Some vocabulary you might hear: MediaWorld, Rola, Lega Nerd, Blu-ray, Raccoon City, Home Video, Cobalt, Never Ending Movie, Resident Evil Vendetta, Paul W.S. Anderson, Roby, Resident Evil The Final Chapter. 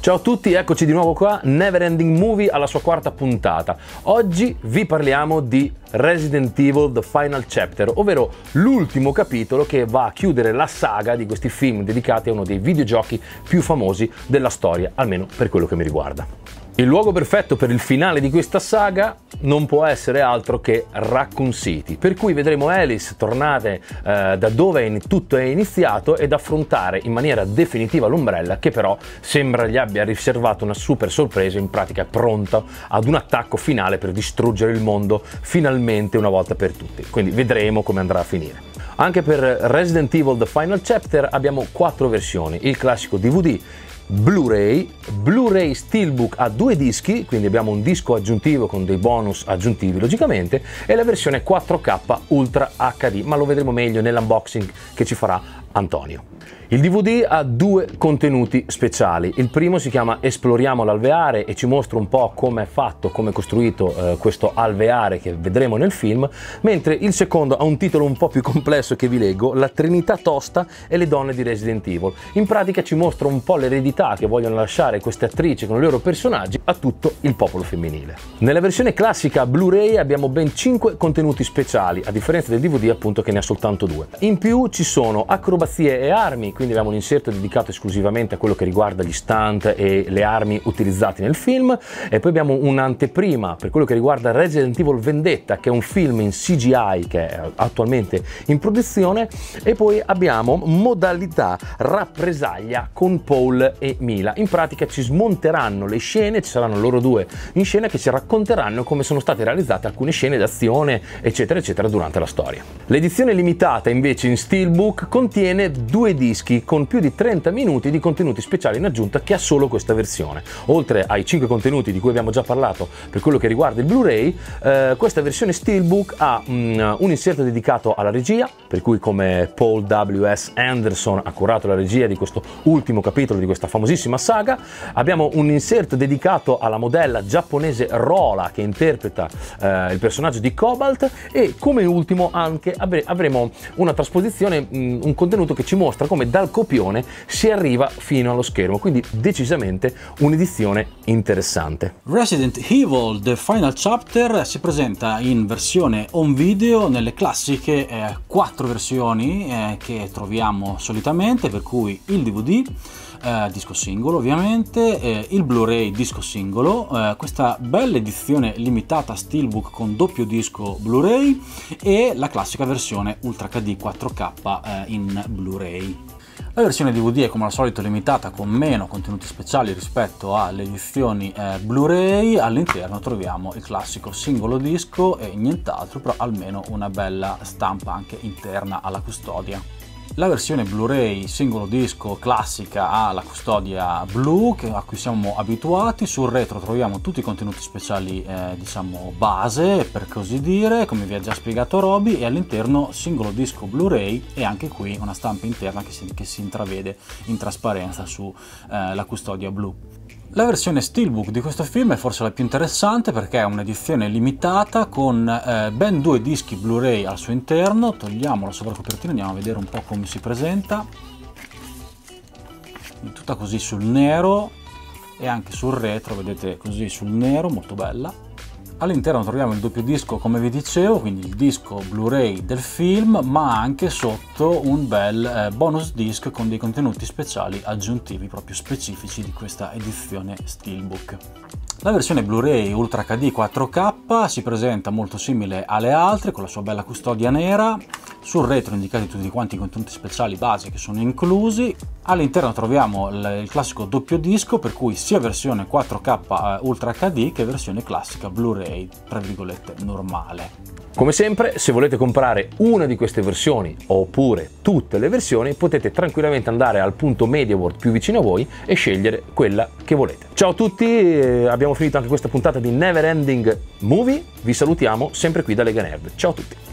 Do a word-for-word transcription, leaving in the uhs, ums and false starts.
Ciao a tutti, eccoci di nuovo qua, Never Ending Movie alla sua quarta puntata. Oggi vi parliamo di Resident Evil The Final Chapter, ovvero l'ultimo capitolo che va a chiudere la saga di questi film dedicati a uno dei videogiochi più famosi della storia, almeno per quello che mi riguarda. Il luogo perfetto per il finale di questa saga non può essere altro che Raccoon City, per cui vedremo Alice tornare eh, da dove tutto è iniziato ed affrontare in maniera definitiva l'ombrella, che però sembra gli abbia riservato una super sorpresa, in pratica pronta ad un attacco finale per distruggere il mondo finalmente una volta per tutte. Quindi vedremo come andrà a finire. Anche per Resident Evil The Final Chapter abbiamo quattro versioni: il classico D V D, Blu-ray, Blu-ray Steelbook a due dischi, quindi abbiamo un disco aggiuntivo con dei bonus aggiuntivi logicamente, e la versione quattro K Ultra H D, ma lo vedremo meglio nell'unboxing che ci farà Antonio. Il D V D ha due contenuti speciali. Il primo si chiama Esploriamo l'alveare e ci mostra un po' come è fatto, come è costruito eh, questo alveare che vedremo nel film, mentre il secondo ha un titolo un po' più complesso che vi leggo: La Trinità Tosta e le donne di Resident Evil. In pratica ci mostra un po' l'eredità che vogliono lasciare queste attrici con i loro personaggi a tutto il popolo femminile. Nella versione classica Blu-ray abbiamo ben cinque contenuti speciali, a differenza del D V D appunto che ne ha soltanto due. In più ci sono acrobazie e armi, quindi abbiamo un inserto dedicato esclusivamente a quello che riguarda gli stunt e le armi utilizzate nel film, e poi abbiamo un'anteprima per quello che riguarda Resident Evil Vendetta, che è un film in C G I che è attualmente in produzione, e poi abbiamo modalità rappresaglia con Paul e Mila. In pratica ci smonteranno le scene, ci saranno loro due in scena che ci racconteranno come sono state realizzate alcune scene d'azione eccetera eccetera durante la storia. L'edizione limitata invece in Steelbook contiene due dischi con più di trenta minuti di contenuti speciali in aggiunta che ha solo questa versione. Oltre ai cinque contenuti di cui abbiamo già parlato per quello che riguarda il Blu-ray, eh, questa versione Steelbook ha mh, un inserto dedicato alla regia, per cui come Paul W S Anderson ha curato la regia di questo ultimo capitolo di questa famosissima saga. Abbiamo un inserto dedicato alla modella giapponese Rola che interpreta eh, il personaggio di Cobalt, e come ultimo anche avre avremo una trasposizione, mh, un contenuto che ci mostra come dal copione si arriva fino allo schermo, quindi decisamente un'edizione interessante. Resident Evil The Final Chapter si presenta in versione home video nelle classiche eh, quattro versioni eh, che troviamo solitamente, per cui il D V D eh, disco singolo ovviamente, eh, il Blu-ray disco singolo, eh, questa bella edizione limitata Steelbook con doppio disco Blu-ray e la classica versione Ultra H D quattro K eh, in Blu-ray. La versione D V D è come al solito limitata con meno contenuti speciali rispetto alle edizioni eh, Blu-ray. All'interno troviamo il classico singolo disco e nient'altro, però almeno una bella stampa anche interna alla custodia. La versione Blu-ray singolo disco classica ha la custodia blu a cui siamo abituati. Sul retro troviamo tutti i contenuti speciali eh, diciamo base, per così dire, come vi ha già spiegato Roby, e all'interno singolo disco Blu-ray e anche qui una stampa interna che si, che si intravede in trasparenza sulla eh, custodia blu. La versione Steelbook di questo film è forse la più interessante perché è un'edizione limitata con eh, ben due dischi Blu-ray al suo interno. Togliamo la sovracopertina e andiamo a vedere un po' come si presenta. Tutta così sul nero e anche sul retro, vedete, così sul nero, molto bella. All'interno troviamo il doppio disco come vi dicevo, quindi il disco Blu-ray del film, ma anche sotto un bel bonus disc con dei contenuti speciali aggiuntivi proprio specifici di questa edizione Steelbook. La versione Blu-ray Ultra H D quattro K si presenta molto simile alle altre, con la sua bella custodia nera. Sul retro indicati tutti quanti i contenuti speciali base che sono inclusi. All'interno troviamo il classico doppio disco, per cui sia versione quattro K Ultra H D che versione classica Blu-ray tra virgolette normale. Come sempre, se volete comprare una di queste versioni oppure tutte le versioni, potete tranquillamente andare al punto MediaWorld più vicino a voi e scegliere quella che volete. Ciao a tutti, abbiamo finito anche questa puntata di Never Ending Movie. Vi salutiamo sempre qui da Lega Nerd. Ciao a tutti.